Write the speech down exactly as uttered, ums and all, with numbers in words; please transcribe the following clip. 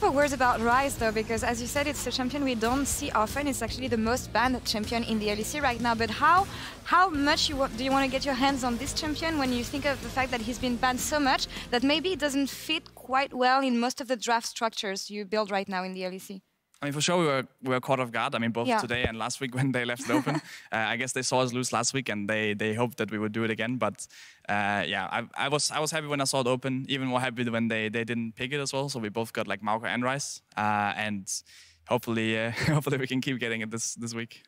couple words about Ryze though, because as you said, it's a champion we don't see often. It's actually the most banned champion in the L E C right now. But how how much you wa do you want to get your hands on this champion when you think of the fact that he's been banned so much that maybe it doesn't fit quite well in most of the draft structures you build right now in the L E C? I mean, for sure we were, we were caught off guard. I mean, both yeah. today and last week when they left it open. uh, I guess they saw us lose last week and they, they hoped that we would do it again. But uh, yeah, I, I was I was happy when I saw it open, even more happy when they, they didn't pick it as well. So we both got like Marco and Ryze. Uh, and hopefully, uh, hopefully we can keep getting it this, this week.